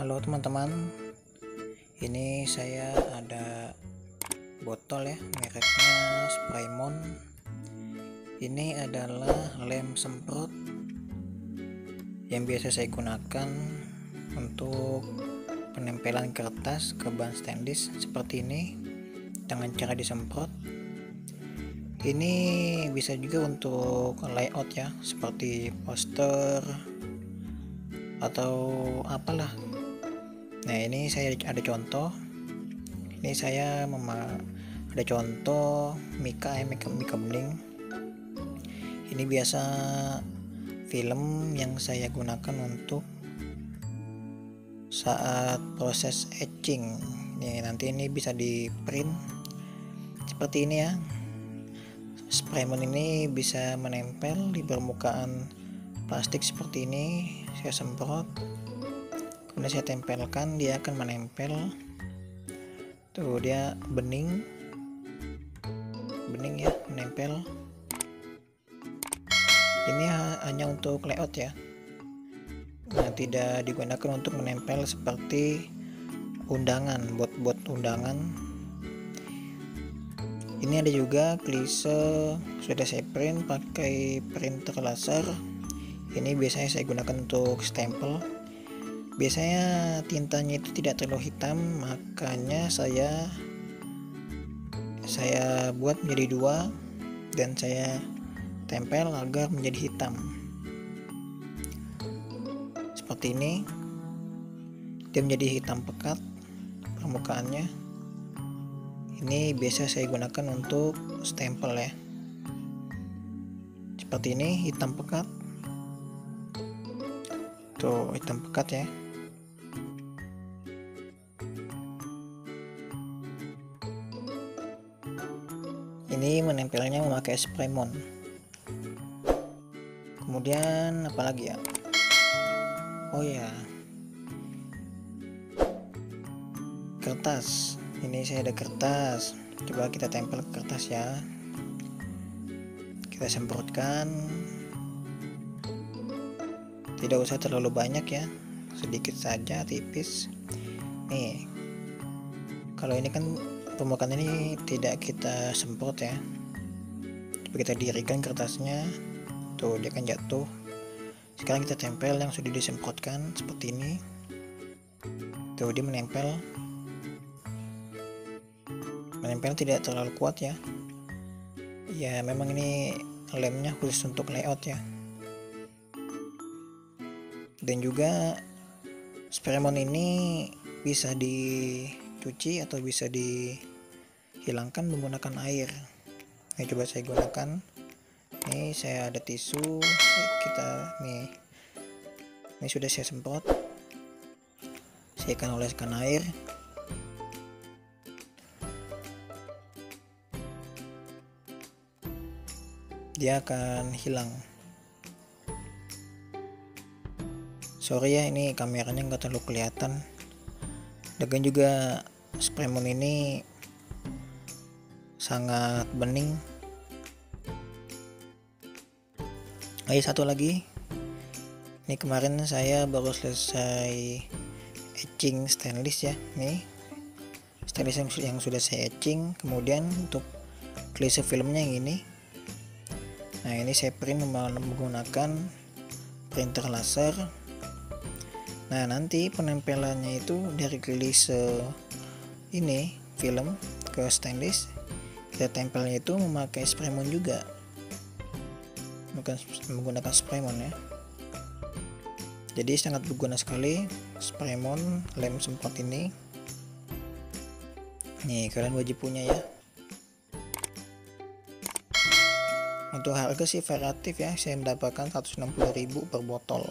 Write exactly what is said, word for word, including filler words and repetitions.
Halo teman-teman, ini saya ada botol ya, mereknya Spraymount. Ini adalah lem semprot yang biasa saya gunakan untuk penempelan kertas ke bahan stainless seperti ini dengan cara disemprot. Ini bisa juga untuk layout ya, seperti poster atau apalah. Nah, ini saya ada contoh. Ini saya mema- ada contoh mika, mika, mika bening. Ini biasa film yang saya gunakan untuk saat proses etching. Ini nanti ini bisa di print seperti ini ya. Spraymount ini bisa menempel di permukaan plastik seperti ini. Saya semprot, kemudian saya tempelkan, dia akan menempel. Tuh, dia bening bening ya, menempel. Ini hanya untuk layout ya, nah, tidak digunakan untuk menempel seperti undangan, bot-bot undangan. Ini ada juga klise, sudah saya print pakai printer laser. Ini biasanya saya gunakan untuk stempel. Biasanya tintanya itu tidak terlalu hitam, makanya saya saya buat menjadi dua dan saya tempel agar menjadi hitam seperti ini. Dia menjadi hitam pekat permukaannya. Ini biasa saya gunakan untuk stempel ya, seperti ini, hitam pekat. Tuh, hitam pekat ya. Ini menempelnya memakai Spraymount. Kemudian apalagi ya? Oh ya, kertas. Ini saya ada kertas. Coba kita tempel kertas ya. Kita semprotkan. Tidak usah terlalu banyak ya, sedikit saja, tipis. Nih, kalau ini kan permukaan ini tidak kita semprot ya, coba kita dirikan kertasnya. Tuh, dia kan jatuh. Sekarang kita tempel yang sudah disemprotkan seperti ini. Tuh, dia menempel menempel tidak terlalu kuat ya. Ya, memang ini lemnya khusus untuk layout ya. Dan juga Spraymount ini bisa dicuci atau bisa dihilangkan menggunakan air. Nah, coba saya gunakan. Nih, saya ada tisu. Kita nih, ini sudah saya semprot. Saya akan oleskan air. Dia akan hilang. Sorry ya, ini kameranya nggak terlalu kelihatan. Lagian juga Spraymount ini sangat bening. Ayo, satu lagi. Ini kemarin saya baru selesai etching stainless ya. Nih, stainless yang sudah saya etching. Kemudian untuk klise filmnya yang ini. Nah, ini saya print menggunakan printer laser. Nah, nanti penempelannya itu dari klise ini film ke stainless, kita tempelnya itu memakai Spraymount juga, bukan menggunakan Spraymount ya. Jadi sangat berguna sekali Spraymount lem semprot ini. Nih, kalian wajib punya ya. Untuk harga sih variatif ya, saya mendapatkan seratus enam puluh ribu per botol.